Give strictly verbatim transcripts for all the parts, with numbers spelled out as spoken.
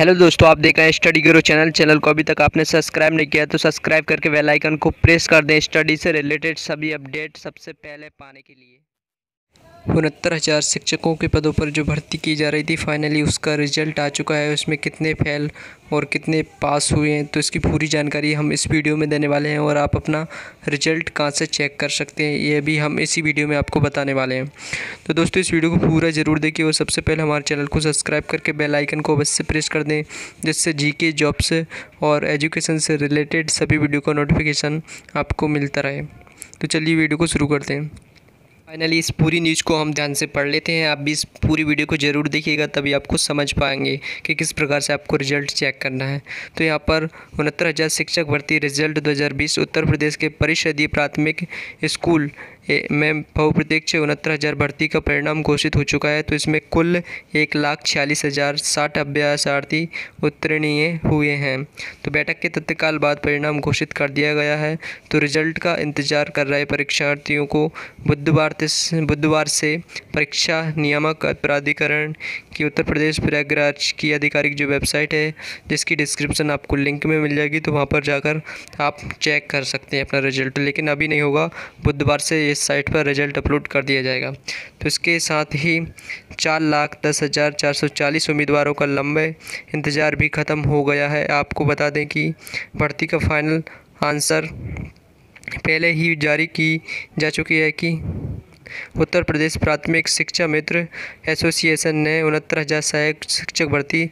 Hello दोस्तों, आप देख रहे हैं स्टडी ग्रो चैनल। चैनल को अभी तक आपने सब्सक्राइब नहीं किया तो सब्सक्राइब करके बेल आइकन को प्रेस कर दें स्टडी से रिलेटेड सभी अपडेट सबसे पहले पाने के लिए। उनहत्तर हज़ार शिक्षकों के पदों पर जो भर्ती की जा रही थी, फाइनली उसका रिजल्ट आ चुका है। उसमें कितने फेल और कितने पास हुए हैं तो इसकी पूरी जानकारी हम इस वीडियो में देने वाले हैं, और आप अपना रिजल्ट कहाँ से चेक कर सकते हैं ये भी हम इसी वीडियो में आपको बताने वाले हैं। तो दोस्तों, इस वीडियो को पूरा ज़रूर देखिए और सबसे पहले हमारे चैनल को सब्सक्राइब करके बेल आइकन को अवश्य प्रेस कर दें, जिससे जीके, जॉब से और एजुकेशन से रिलेटेड सभी वीडियो का नोटिफिकेशन आपको मिलता रहे। तो चलिए वीडियो को शुरू करते हैं। फाइनली इस पूरी न्यूज़ को हम ध्यान से पढ़ लेते हैं। आप भी इस पूरी वीडियो को ज़रूर देखिएगा, तभी आपको समझ पाएंगे कि किस प्रकार से आपको रिजल्ट चेक करना है। तो यहाँ पर उनहत्तर हज़ार शिक्षक भर्ती रिजल्ट दो हज़ार बीस उत्तर प्रदेश के परिषदीय प्राथमिक स्कूल में बहुप्रतीक्षित उनहत्तर हज़ार भर्ती का परिणाम घोषित हो चुका है। तो इसमें कुल एक लाख छियालीस हज़ार साठ अभ्यासार्थी उत्तीर्णीय हुए हैं। तो बैठक के तत्काल बाद परिणाम घोषित कर दिया गया है। तो रिजल्ट का इंतजार कर रहे परीक्षार्थियों को बुधवार बुधवार से परीक्षा नियामक प्राधिकरण की उत्तर प्रदेश प्रयागराज की आधिकारिक जो वेबसाइट है, जिसकी डिस्क्रिप्शन आपको लिंक में मिल जाएगी, तो वहाँ पर जाकर आप चेक कर सकते हैं अपना रिजल्ट। लेकिन अभी नहीं होगा, बुधवार से इस साइट पर रिजल्ट अपलोड कर दिया जाएगा। तो इसके साथ ही चार लाख दस हज़ार चार सौ चालीस उम्मीदवारों का लंबे इंतज़ार भी ख़त्म हो गया है। आपको बता दें कि भर्ती का फाइनल आंसर पहले ही जारी की जा चुकी है कि उत्तर प्रदेश प्राथमिक शिक्षा मित्र एसोसिएशन ने उनहत्तर हज़ार सहायक शिक्षक भर्ती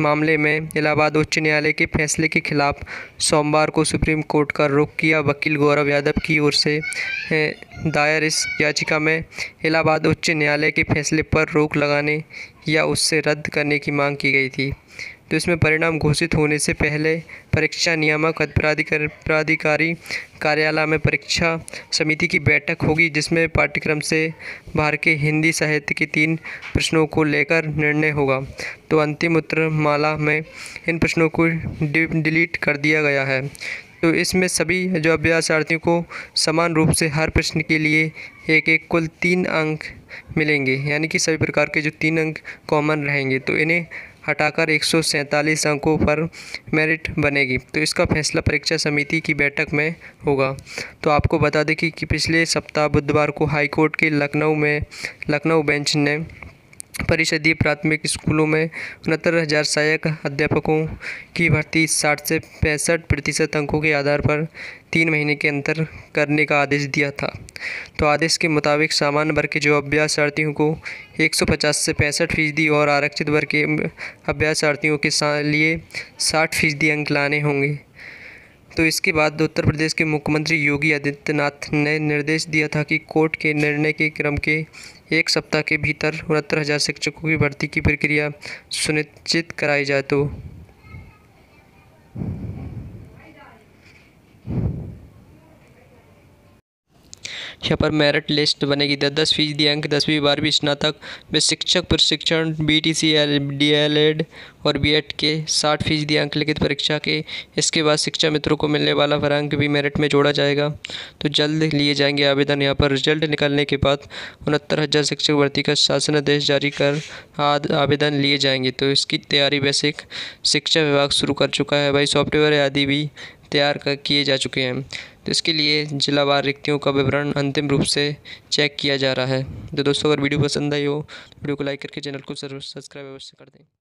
मामले में इलाहाबाद उच्च न्यायालय के फैसले के खिलाफ सोमवार को सुप्रीम कोर्ट का रुख किया। वकील गौरव यादव की ओर से दायर इस याचिका में इलाहाबाद उच्च न्यायालय के फैसले पर रोक लगाने या उससे रद्द करने की मांग की गई थी। तो इसमें परिणाम घोषित होने से पहले परीक्षा नियामक प्राधिकारी कार्यालय में परीक्षा समिति की बैठक होगी, जिसमें पाठ्यक्रम से बाहर के हिंदी साहित्य के तीन प्रश्नों को लेकर निर्णय होगा। तो अंतिम उत्तर माला में इन प्रश्नों को डिलीट कर दिया गया है। तो इसमें सभी जो अभ्यासार्थियों को समान रूप से हर प्रश्न के लिए एक एक कुल तीन अंक मिलेंगे, यानी कि सभी प्रकार के जो तीन अंक कॉमन रहेंगे, तो इन्हें हटाकर एक सौ सैंतालीस अंकों पर मेरिट बनेगी। तो इसका फैसला परीक्षा समिति की बैठक में होगा। तो आपको बता दें कि, कि पिछले सप्ताह बुधवार को हाईकोर्ट के लखनऊ में लखनऊ बेंच ने परिषदीय प्राथमिक स्कूलों में उनहत्तर हज़ार सहायक अध्यापकों की भर्ती साठ से पैंसठ प्रतिशत अंकों के आधार पर तीन महीने के अंतर करने का आदेश दिया था। तो आदेश के मुताबिक सामान्य वर्ग के जो अभ्यासार्थियों को एक सौ पचास से पैंसठ फीसदी और आरक्षित वर्ग के अभ्यासार्थियों के लिए साठ फीसदी अंक लाने होंगे। तो इसके बाद उत्तर प्रदेश के मुख्यमंत्री योगी आदित्यनाथ ने निर्देश दिया था कि कोर्ट के निर्णय के क्रम के एक सप्ताह के भीतर उनहत्तर हज़ार शिक्षकों की भर्ती की प्रक्रिया सुनिश्चित कराई जाए। तो यहाँ पर मेरिट लिस्ट बनेगी। दस फीसदी अंक दसवीं बारहवीं स्नातक में शिक्षक प्रशिक्षण B T C, D L Ed और बी एड के साठ फीसदी अंक लिखित परीक्षा के इसके बाद शिक्षा मित्रों को मिलने वाला हर अंक भी मेरिट में जोड़ा जाएगा। तो जल्द लिए जाएंगे आवेदन। यहाँ पर रिजल्ट निकलने के बाद उनहत्तर हज़ार शिक्षक भर्ती का शासनादेश जारी कर आवेदन लिए जाएंगे। तो इसकी तैयारी बेसिक शिक्षा विभाग शुरू कर चुका है भाई। सॉफ्टवेयर आदि भी तैयार किए जा चुके हैं। तो इसके लिए जिलावार रिक्तियों का विवरण अंतिम रूप से चेक किया जा रहा है। तो दोस्तों, अगर वीडियो पसंद आई हो तो वीडियो को लाइक करके चैनल को सब्सक्राइब अवश्य कर दें।